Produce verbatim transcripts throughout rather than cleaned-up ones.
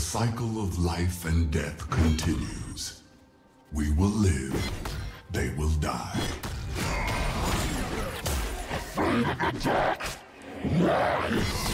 cycle of life and death continues. We will live, they will die. Attack! Nice!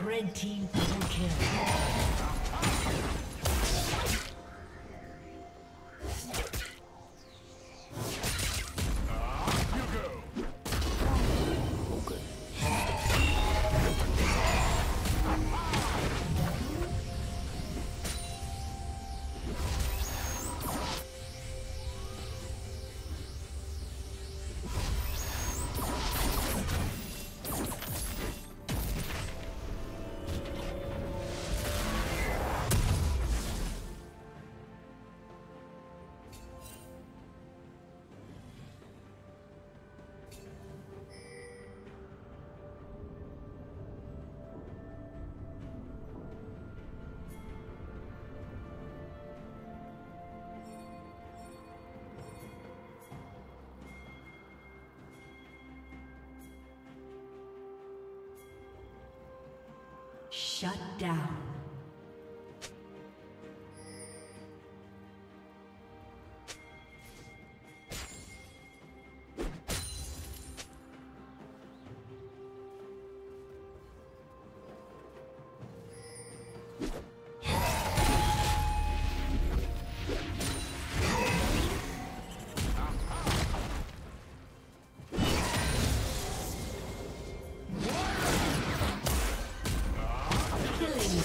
Red team double kill. Shut down.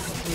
Thank you.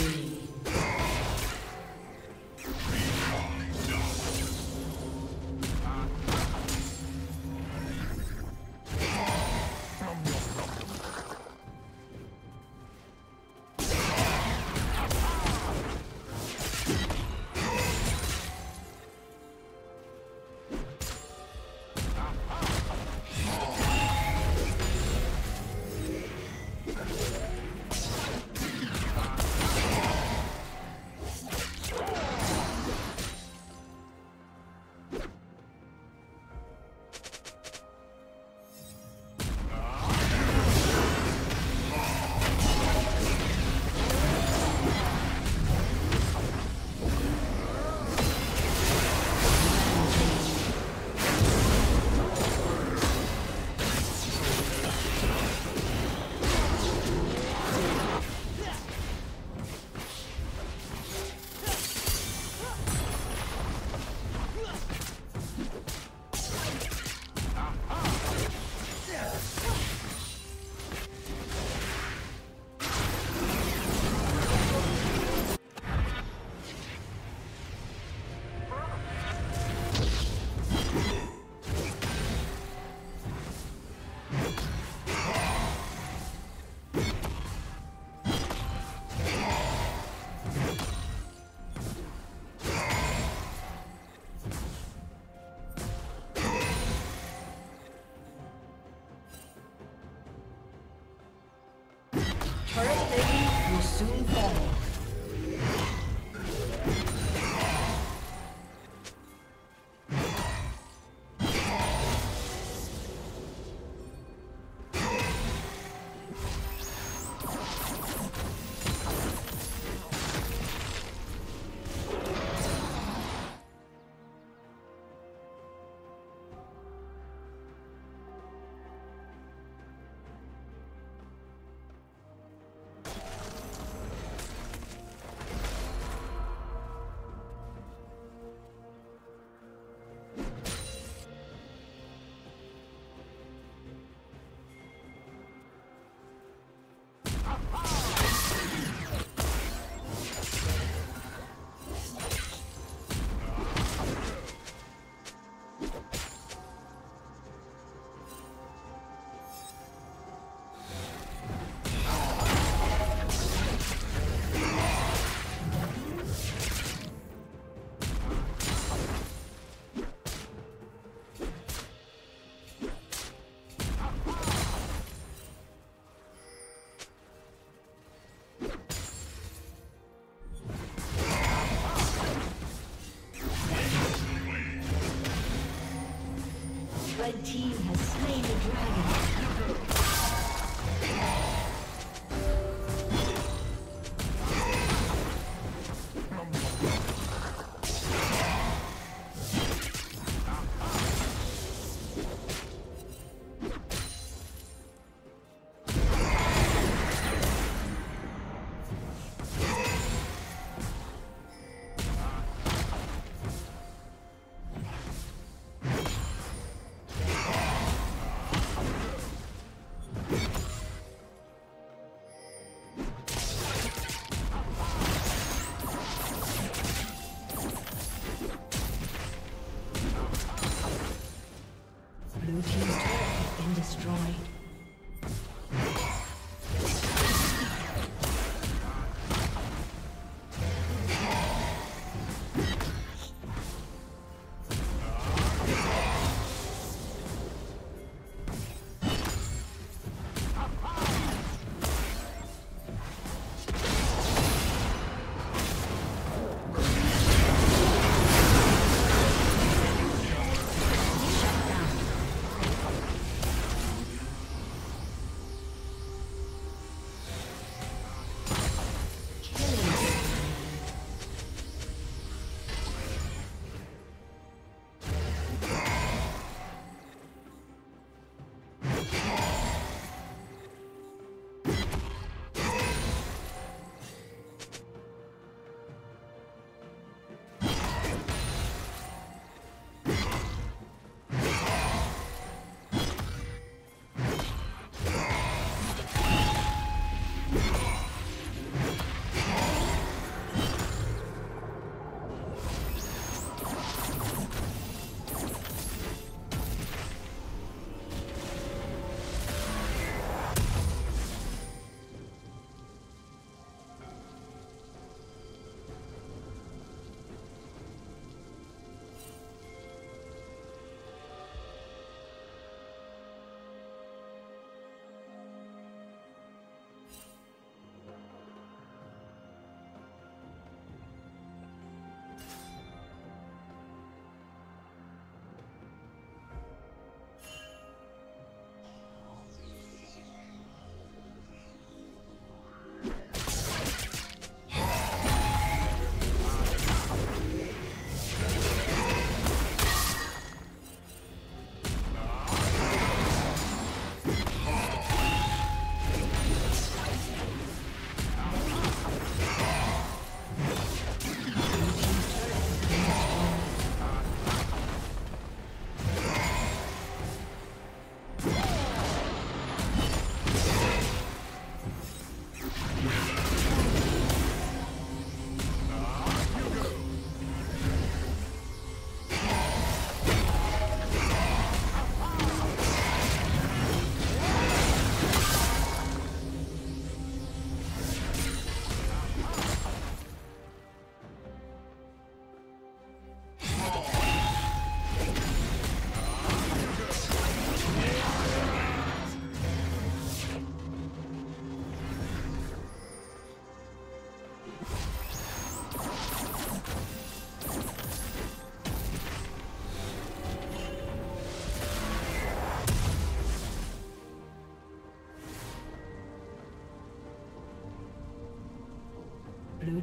Red team has slain the dragon. Blue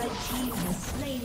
Red team has slain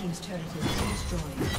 Team's turret has been destroyed.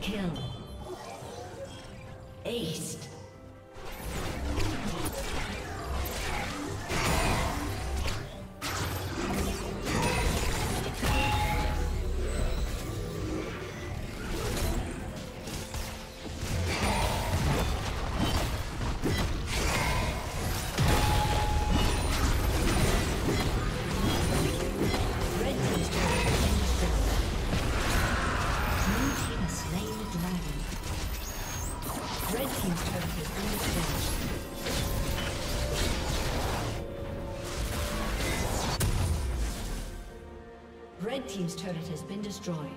kill. Aced. Red team's turret has been destroyed.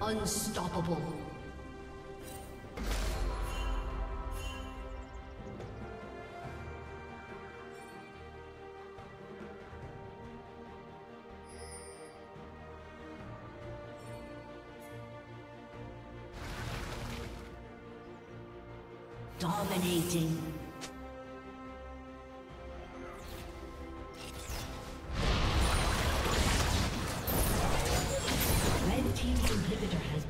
Unstoppable. Dominating.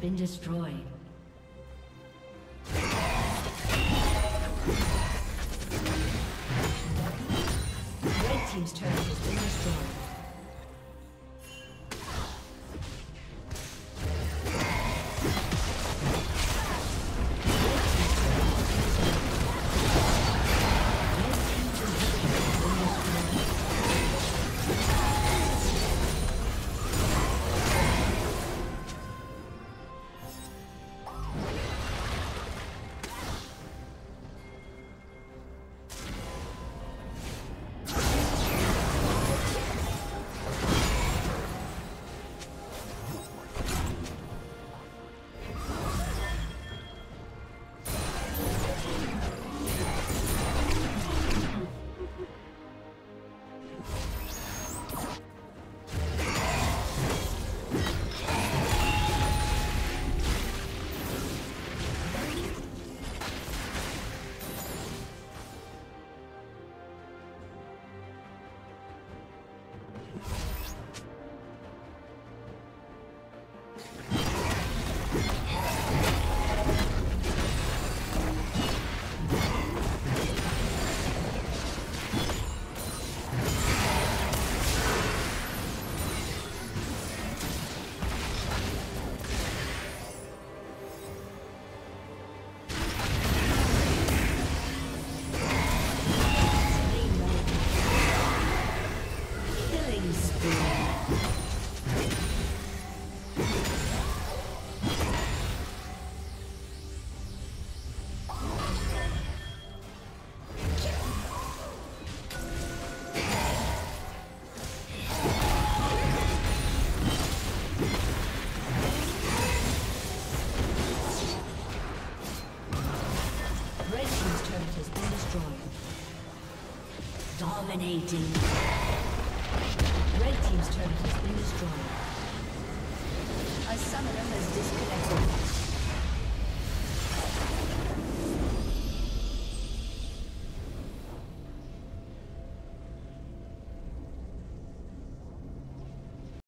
Been destroyed. Red team's turret has been destroyed. Dominating. Red team's turret has been destroyed. A summoner has disconnected.